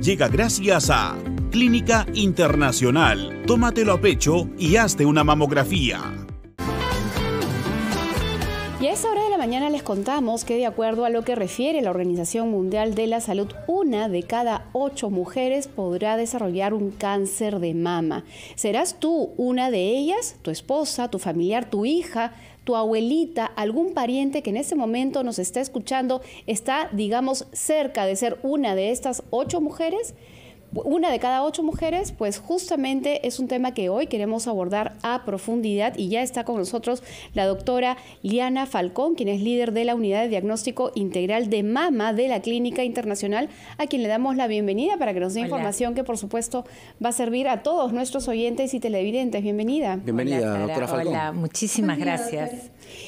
Llega gracias a Clínica Internacional. Tómatelo a pecho y hazte una mamografía. Y a esta hora de la mañana les contamos que, de acuerdo a lo que refiere la Organización Mundial de la Salud, 1 de cada 8 mujeres podrá desarrollar un cáncer de mama. ¿Serás tú una de ellas? ¿Tu esposa, tu familiar, tu hija, tu abuelita, algún pariente que en este momento nos está escuchando está, digamos, cerca de ser una de estas 8 mujeres? 1 de cada 8 mujeres, pues justamente es un tema que hoy queremos abordar a profundidad, y ya está con nosotros la doctora Liana Falcón, quien es líder de la Unidad de Diagnóstico Integral de Mama de la Clínica Internacional, a quien le damos la bienvenida para que nos dé información que, por supuesto, va a servir a todos nuestros oyentes y televidentes. Bienvenida. Bienvenida, hola, Sara, doctora Falcón. Hola, muchísimas gracias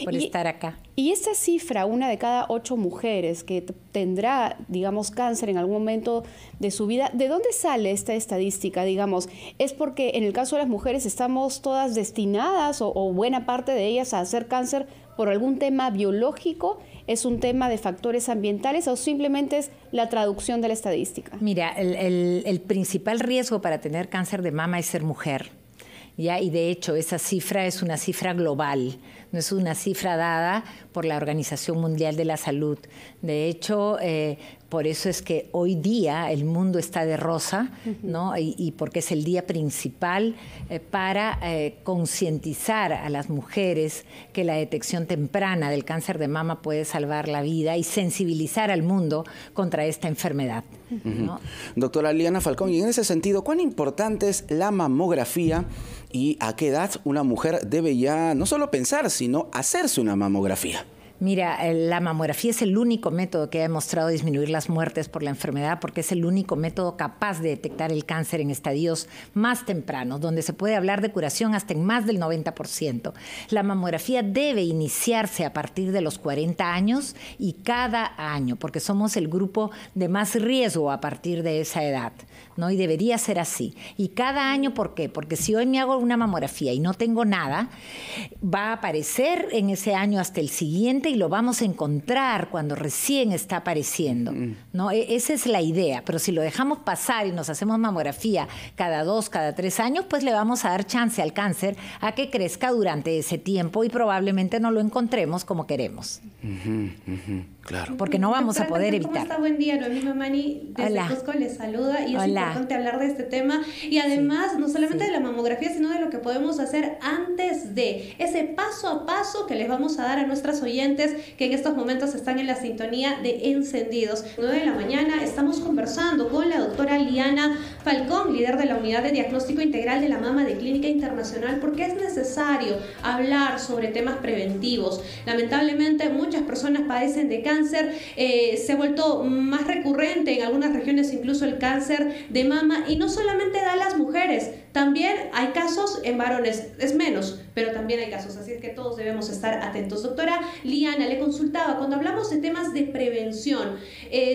por estar acá. Y esta cifra, 1 de cada 8 mujeres que tendrá, digamos, cáncer en algún momento de su vida, ¿de dónde sale esta estadística, digamos? ¿Es porque en el caso de las mujeres estamos todas destinadas o buena parte de ellas a hacer cáncer por algún tema biológico? ¿Es un tema de factores ambientales o simplemente es la traducción de la estadística? Mira, el principal riesgo para tener cáncer de mama es ser mujer. ¿Ya? Y de hecho esa cifra es una cifra global, no es una cifra dada por la Organización Mundial de la Salud. De hecho, por eso es que hoy día el mundo está de rosa, ¿no? Y porque es el día principal para concientizar a las mujeres que la detección temprana del cáncer de mama puede salvar la vida y sensibilizar al mundo contra esta enfermedad, ¿no? Doctora Liana Falcón, y en ese sentido, ¿cuán importante es la mamografía? ¿Y a qué edad una mujer debe ya no solo pensar, sino hacerse una mamografía? Mira, la mamografía es el único método que ha demostrado disminuir las muertes por la enfermedad, porque es el único método capaz de detectar el cáncer en estadios más tempranos, donde se puede hablar de curación hasta en más del 90%. La mamografía debe iniciarse a partir de los 40 años y cada año, porque somos el grupo de más riesgo a partir de esa edad, ¿no? Y debería ser así. Y cada año, ¿por qué? Porque si hoy me hago una mamografía y no tengo nada, va a aparecer en ese año hasta el siguiente, y lo vamos a encontrar cuando recién está apareciendo, ¿no? Esa es la idea. Pero si lo dejamos pasar y nos hacemos mamografía cada 2, cada 3 años, pues le vamos a dar chance al cáncer a que crezca durante ese tiempo y probablemente no lo encontremos como queremos. Claro. Porque no vamos a poder evitar. ¿Cómo está? Buen día, Noemí Mamani, desde El Bosco les saluda, y es importante hablar de este tema y además no solamente de la mamografía, sino de lo que podemos hacer antes de ese paso a paso que les vamos a dar a nuestras oyentes que en estos momentos están en la sintonía de Encendidos. 9 de la mañana estamos conversando con la doctora Liana Falcón, líder de la Unidad de Diagnóstico Integral de la Mama de Clínica Internacional, porque es necesario hablar sobre temas preventivos. Lamentablemente muchas personas padecen de cáncer. Se ha vuelto más recurrente en algunas regiones, incluso el cáncer de mama, y no solamente da a las mujeres, también hay casos en varones, es menos, pero también hay casos, así es que todos debemos estar atentos. Doctora Liana, le consultaba, cuando hablamos de temas de prevención,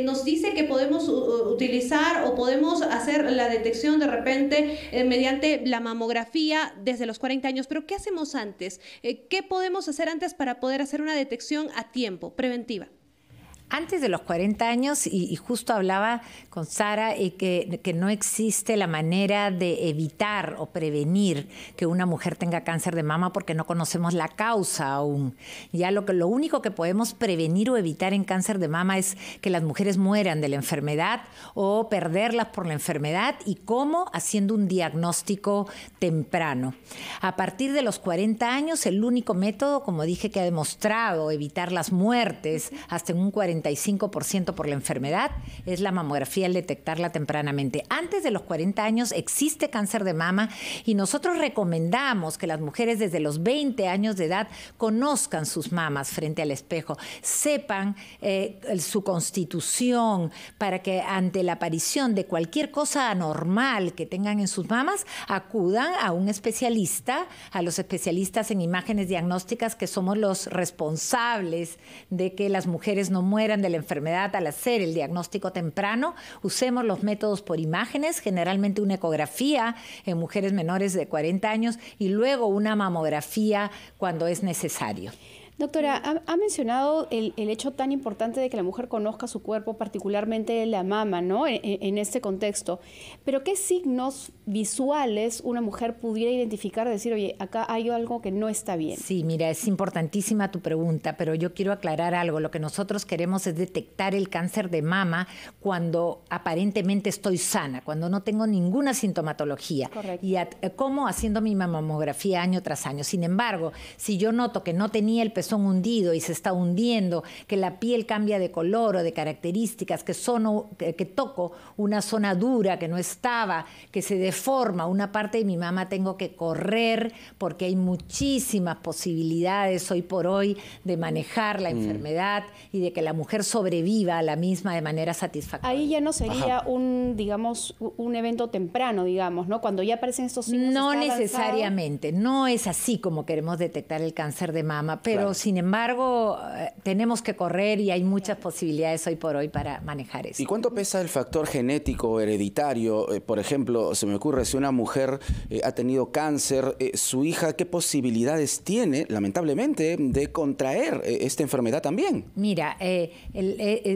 nos dice que podemos utilizar o podemos hacer la detección de repente mediante la mamografía desde los 40 años, pero ¿qué hacemos antes? ¿Qué podemos hacer antes para poder hacer una detección a tiempo, preventiva? Antes de los 40 años, y justo hablaba con Sara, que no existe la manera de evitar o prevenir que una mujer tenga cáncer de mama porque no conocemos la causa aún. Ya lo único que podemos prevenir o evitar en cáncer de mama es que las mujeres mueran de la enfermedad o perderlas por la enfermedad. ¿Y cómo? Haciendo un diagnóstico temprano. A partir de los 40 años, el único método, como dije, que ha demostrado evitar las muertes hasta en un 45% por la enfermedad es la mamografía, al detectarla tempranamente. Antes de los 40 años existe cáncer de mama y nosotros recomendamos que las mujeres desde los 20 años de edad conozcan sus mamas frente al espejo, sepan su constitución, para que ante la aparición de cualquier cosa anormal que tengan en sus mamas acudan a un especialista, a los especialistas en imágenes diagnósticas, que somos los responsables de que las mujeres no mueran de la enfermedad al hacer el diagnóstico temprano. Usemos los métodos por imágenes, generalmente una ecografía en mujeres menores de 40 años y luego una mamografía cuando es necesario. Doctora, ha mencionado el hecho tan importante de que la mujer conozca su cuerpo, particularmente la mama, ¿no? En este contexto. Pero ¿qué signos visuales una mujer pudiera identificar, decir, oye, acá hay algo que no está bien? Sí, mira, es importantísima tu pregunta, pero yo quiero aclarar algo. Lo que nosotros queremos es detectar el cáncer de mama cuando aparentemente estoy sana, cuando no tengo ninguna sintomatología. Correcto. Y como haciendo mi mamografía año tras año. Sin embargo, si yo noto que no tenía el pezón hundido y se está hundiendo, que la piel cambia de color o de características, que toco una zona dura que no estaba, que se deforma una parte de mi mama, tengo que correr porque hay muchísimas posibilidades hoy por hoy de manejar la enfermedad y de que la mujer sobreviva a la misma de manera satisfactoria. Ahí ya no sería un evento temprano, digamos, ¿no? Cuando ya aparecen estos signos. No necesariamente, no es así como queremos detectar el cáncer de mama, pero claro, sin embargo tenemos que correr y hay muchas posibilidades hoy por hoy para manejar eso. ¿Y cuánto pesa el factor genético hereditario? Por ejemplo, se me ocurre, si una mujer ha tenido cáncer, su hija, ¿qué posibilidades tiene, lamentablemente, de contraer esta enfermedad también? Mira,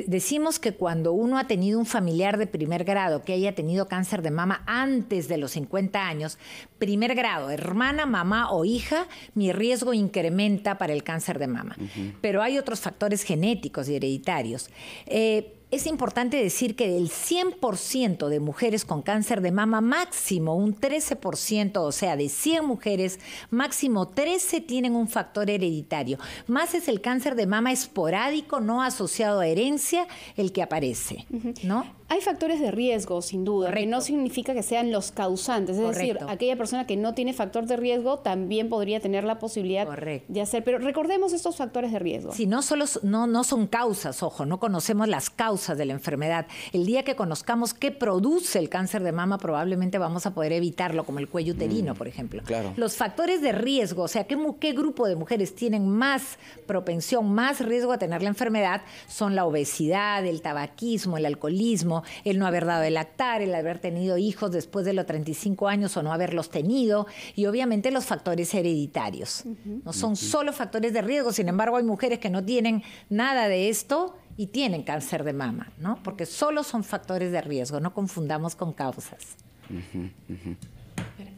decimos que cuando uno ha tenido un familiar de primer grado que haya tenido cáncer de mama antes de los 50 años, primer grado, hermana, mamá o hija, mi riesgo incrementa para el cáncer de mama. Pero hay otros factores genéticos y hereditarios. Es importante decir que del 100% de mujeres con cáncer de mama, máximo un 13%, o sea, de 100 mujeres, máximo 13 tienen un factor hereditario. Más es el cáncer de mama esporádico, no asociado a herencia, el que aparece, ¿no? Hay factores de riesgo, sin duda, que no significa que sean los causantes. Es decir, aquella persona que no tiene factor de riesgo también podría tener la posibilidad de hacer. Pero recordemos estos factores de riesgo. Sí, no son causas, ojo, no conocemos las causas de la enfermedad. El día que conozcamos qué produce el cáncer de mama, probablemente vamos a poder evitarlo, como el cuello uterino, por ejemplo. Claro. Los factores de riesgo, o sea, qué grupo de mujeres tienen más propensión, más riesgo a tener la enfermedad, son la obesidad, el tabaquismo, el alcoholismo, el no haber dado de lactar, el haber tenido hijos después de los 35 años o no haberlos tenido, y obviamente los factores hereditarios. No son solo factores de riesgo, sin embargo hay mujeres que no tienen nada de esto y tienen cáncer de mama, ¿no? Porque solo son factores de riesgo, no confundamos con causas.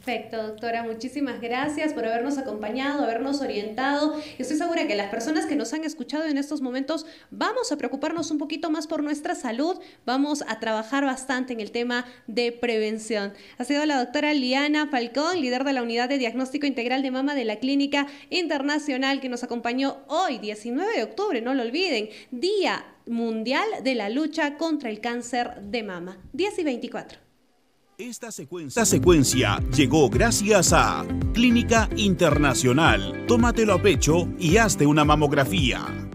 Perfecto, doctora. Muchísimas gracias por habernos acompañado, habernos orientado. Estoy segura que las personas que nos han escuchado en estos momentos vamos a preocuparnos un poquito más por nuestra salud. Vamos a trabajar bastante en el tema de prevención. Ha sido la doctora Liana Falcón, líder de la Unidad de Diagnóstico Integral de Mama de la Clínica Internacional, que nos acompañó hoy, 19 de octubre, no lo olviden, Día Mundial de la Lucha contra el Cáncer de Mama, 10:24. Esta secuencia llegó gracias a Clínica Internacional. Tómatelo a pecho y hazte una mamografía.